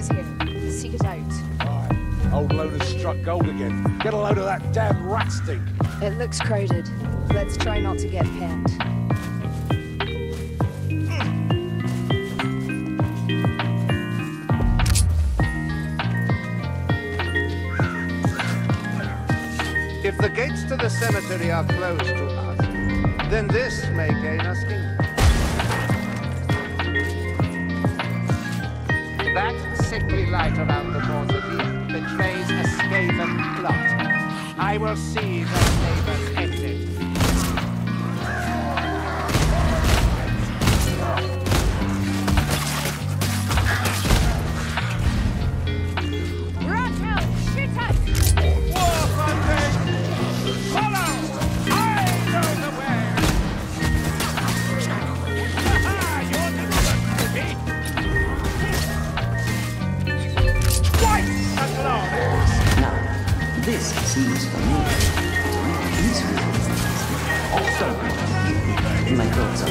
Seeker's here. The Seeker's out. Right. Old load has struck gold again. Get a load of that damn rat stink. It looks crowded. Let's try not to get pinned. If the gates to the cemetery are closed to us, then this may gain us income. That sickly light around the mausoleum betrays a scaven plot. I will see the neighbors exit. This seems for me also in my clothes on.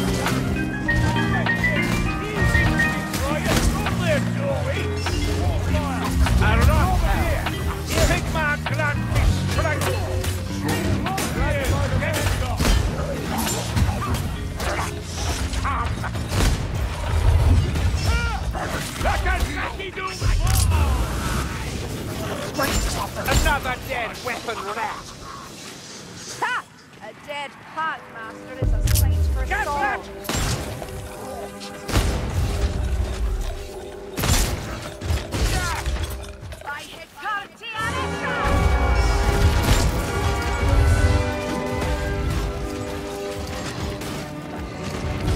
Another dead weapon rat! Ha! A dead part, master, is a sight for a soul. I had got a tea.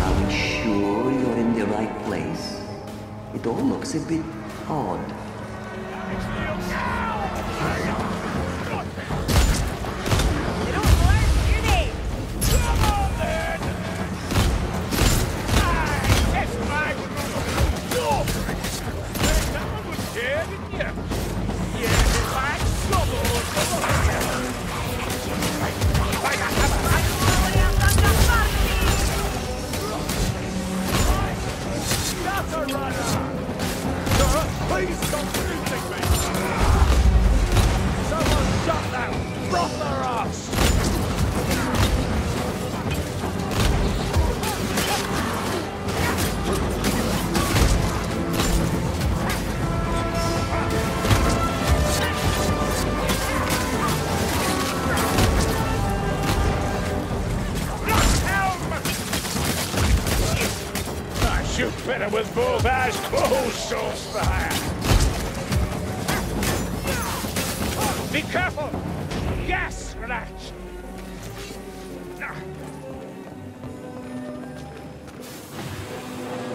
Are we sure you're in the right place? It all looks a bit odd. With both eyes closed, Soulfire! Be careful! Gas scratch!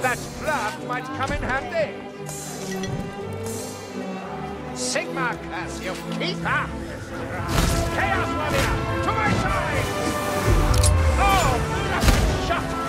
That draft might come in handy! Sigma class, you keep up! Chaos Warrior, to my side! Oh, nothing shut!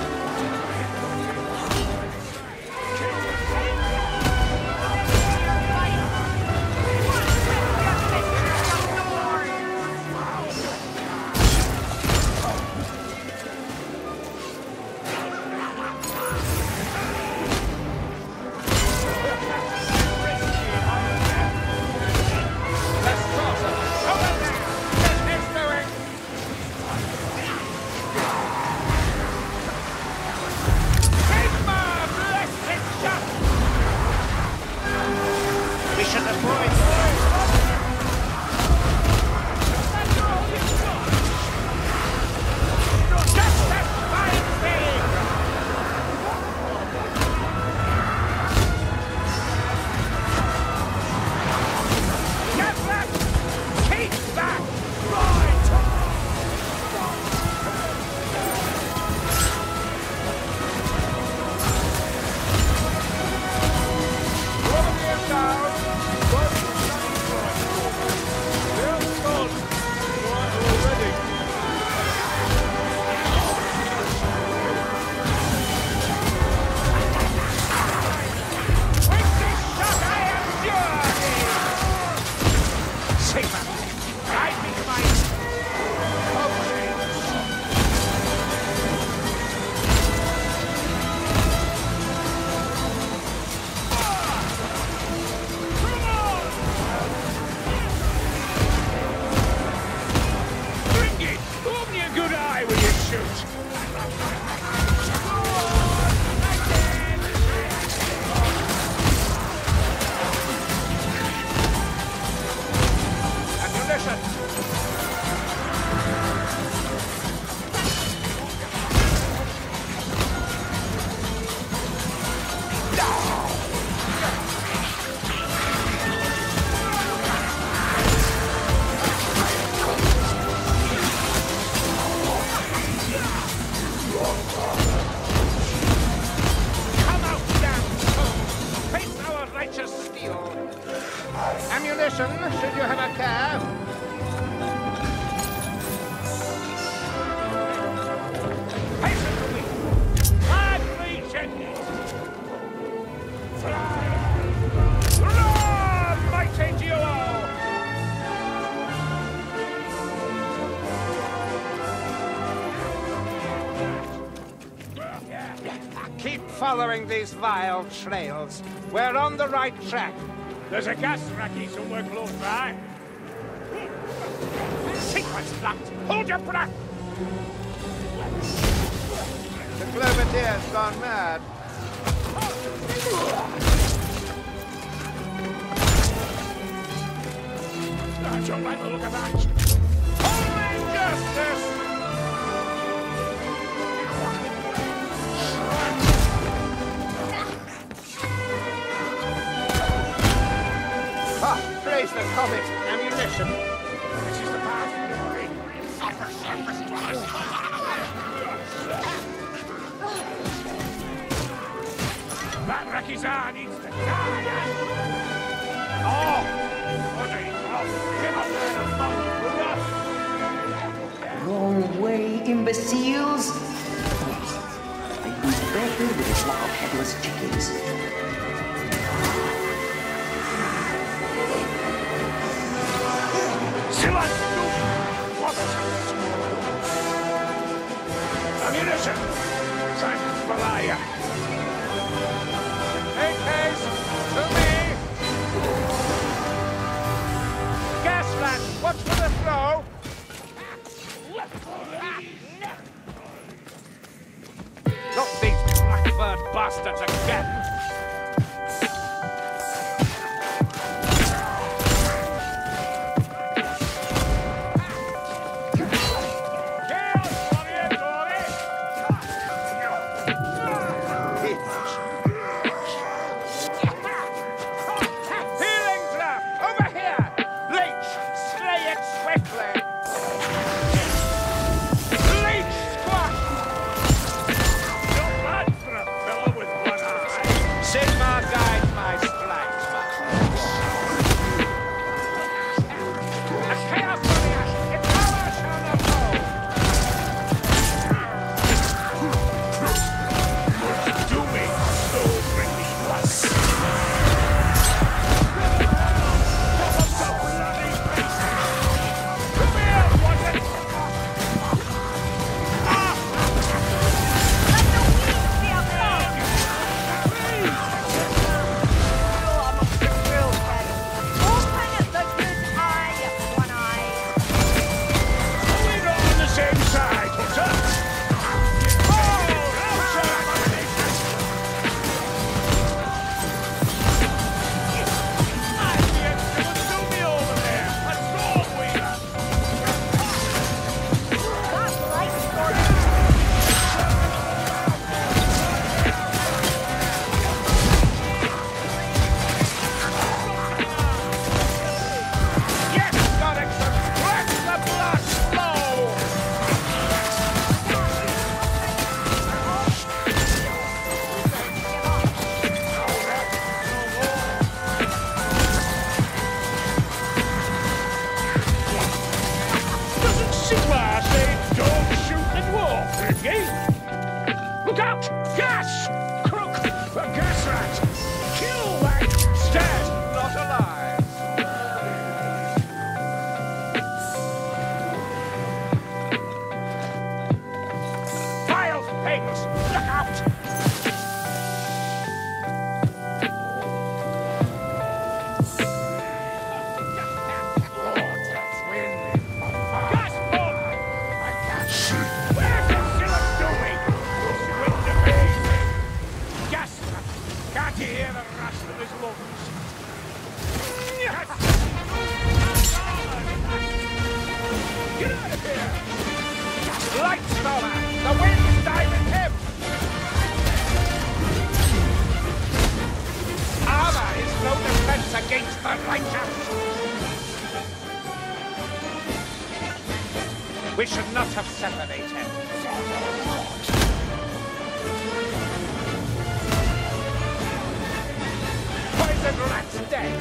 caution, should you have a cab. Following these vile trails, we're on the right track. There's a gas racky somewhere close by. Sequence blocked. Hold your breath. The Cloverteer's gone mad. I don't like the look of that. Holy justice! Praise the comet ammunition. This is the path. That Rakizar needs to die. Wrong way, imbeciles. I do better with a flock of headless chickens. Ammunition! Thank Malaya! AKs! To me! Gas lamp! Watch for the throw! Not these blackbird bastards again! We should not have separated. Poison rat's dead.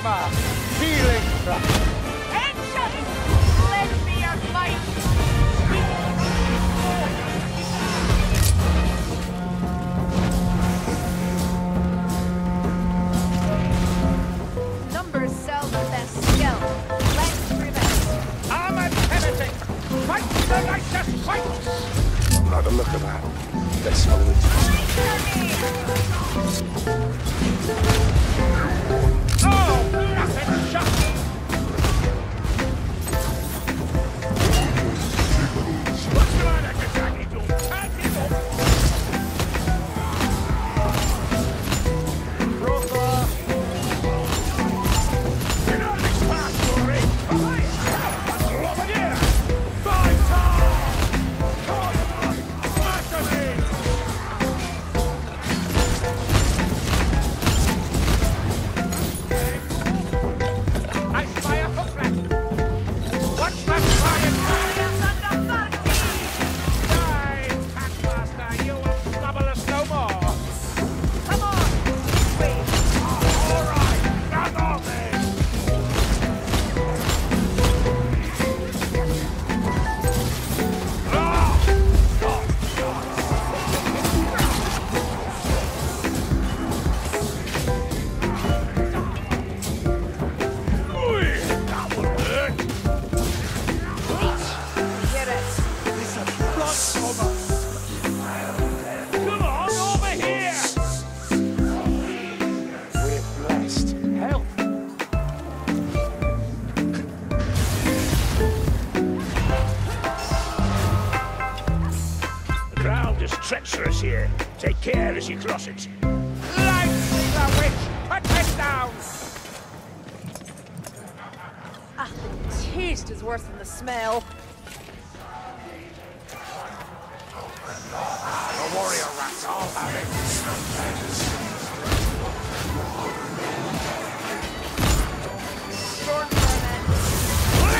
Warhammer healing trap. Action! Let me a fight! Numbers sell the best skill. Let's prevent. I'm a heretic! Fight the righteous fight! Not a look at that. That's how it is. Treacherous here. Take care as you cross it. Lightly the witch! Put it down! Ah, the taste is worse than the smell. The warrior rats all have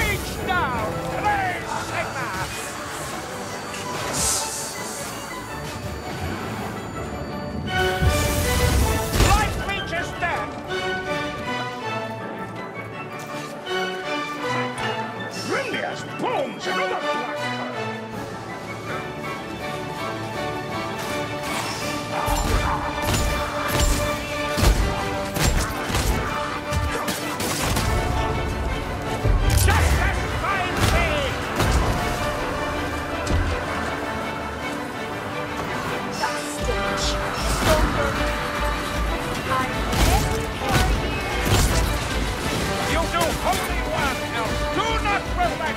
it. Leech down! Raise Sigma! Bones and other black Just as fine thing! That stitch. You do only one, else do not relax!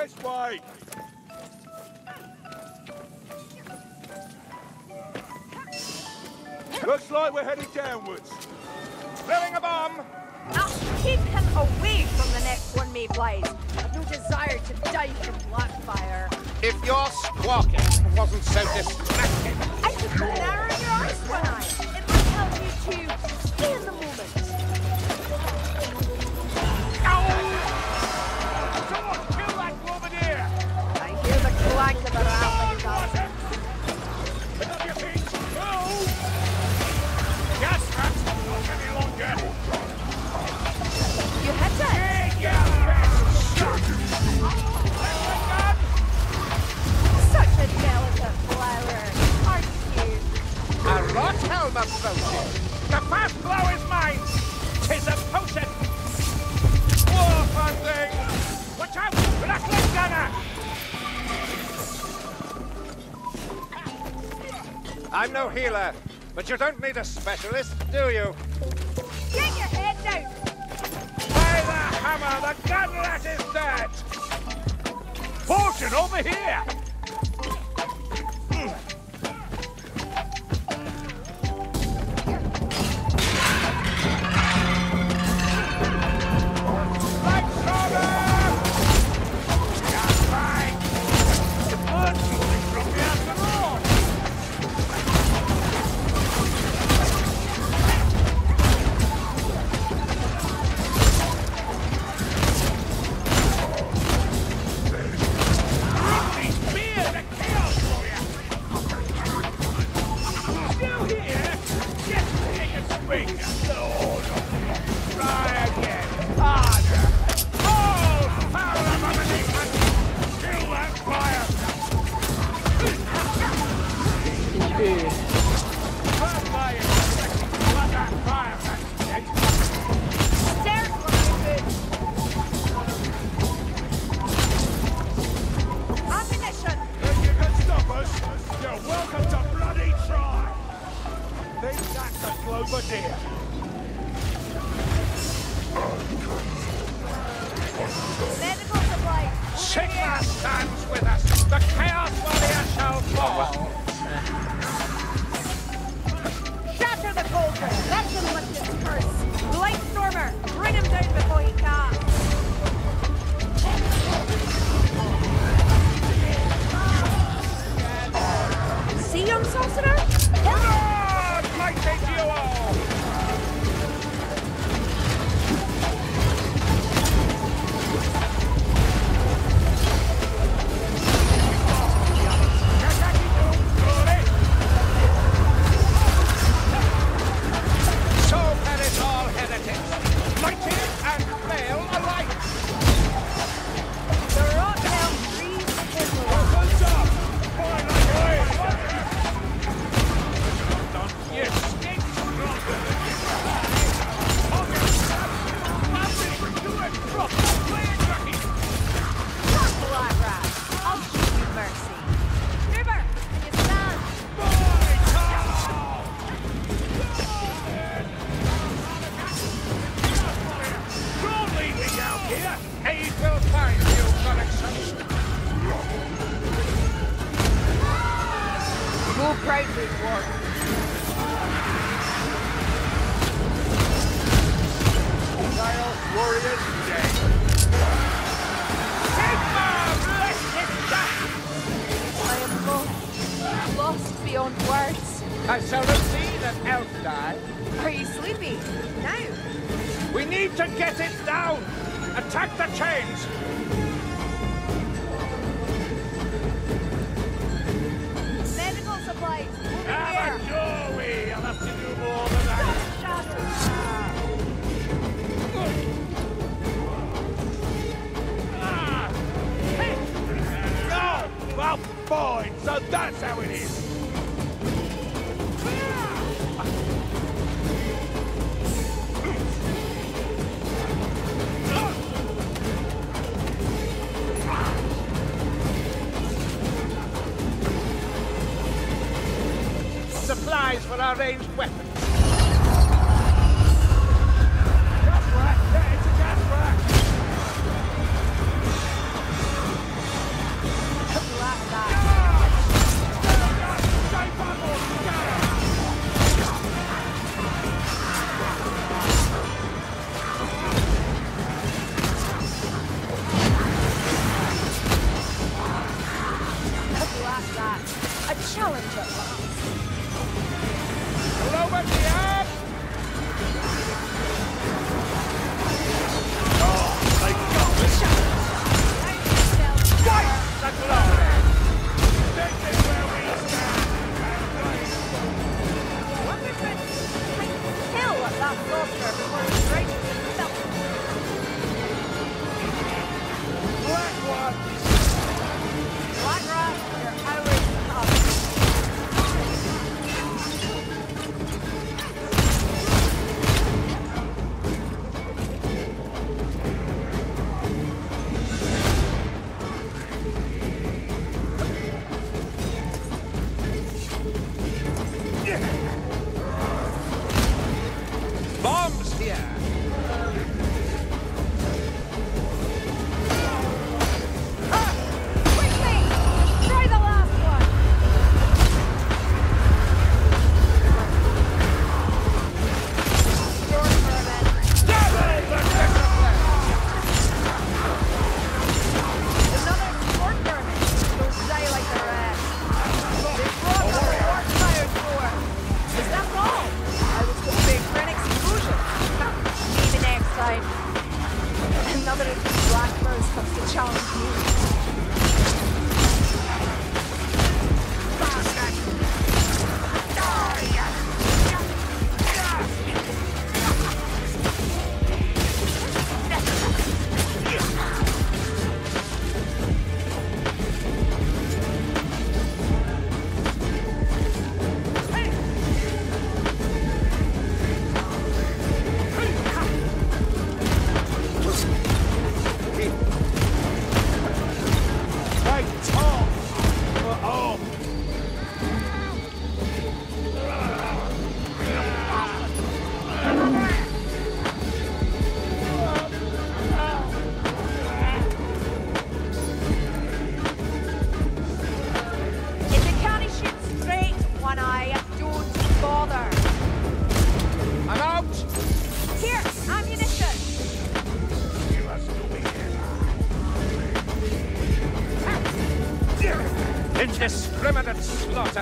This way! Looks like we're headed downwards. Filling a bomb! I'll keep him away from the next one, Mayflies. I've no desire to die from blackfire. If your squawking wasn't so distracting... I could narrow your eyes one eye. It would help you to stay in the moment. You had to. The fast blow is mine! 'Tis a potion! War fun thing! Watch out, Blackleg Gunner! I'm no healer, but you don't need a specialist, do you? Get your head down! By the hammer, the gun rat is dead! Fortune over here!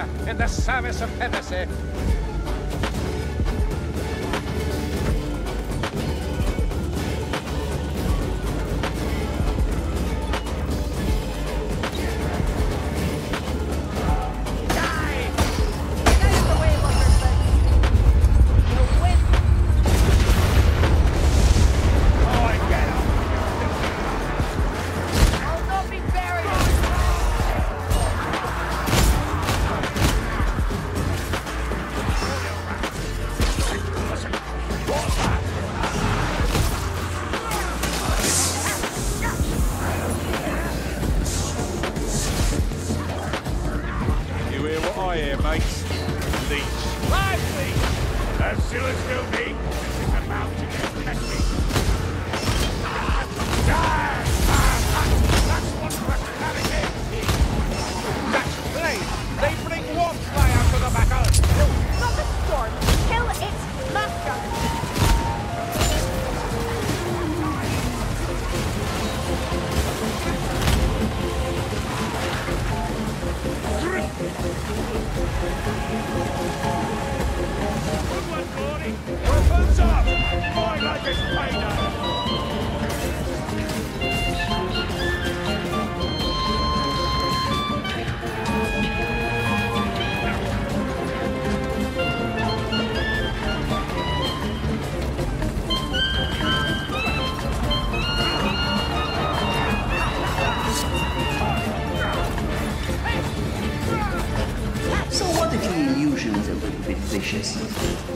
traitor in the service of heresy.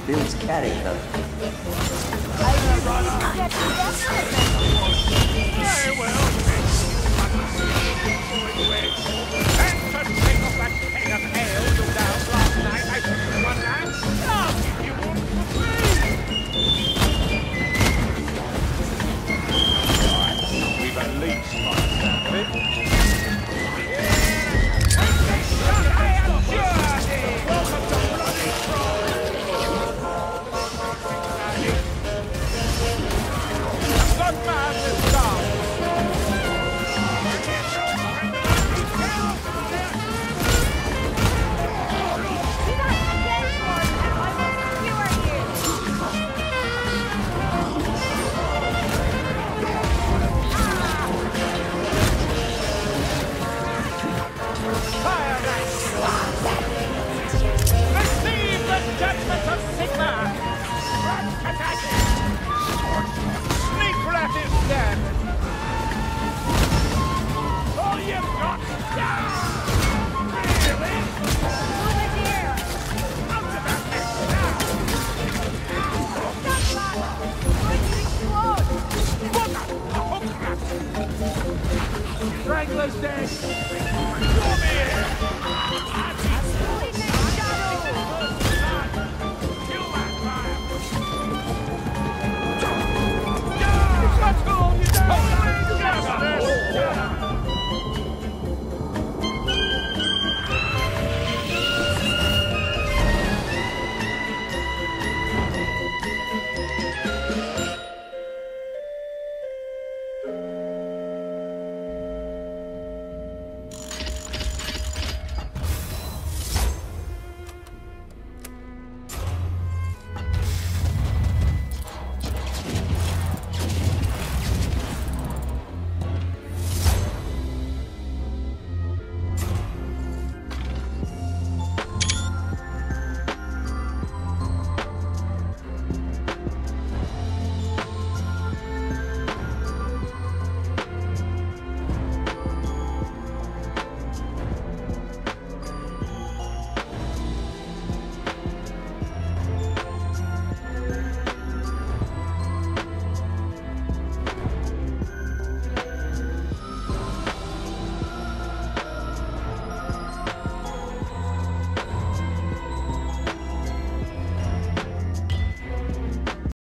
Builds character. Very well. Time to take off that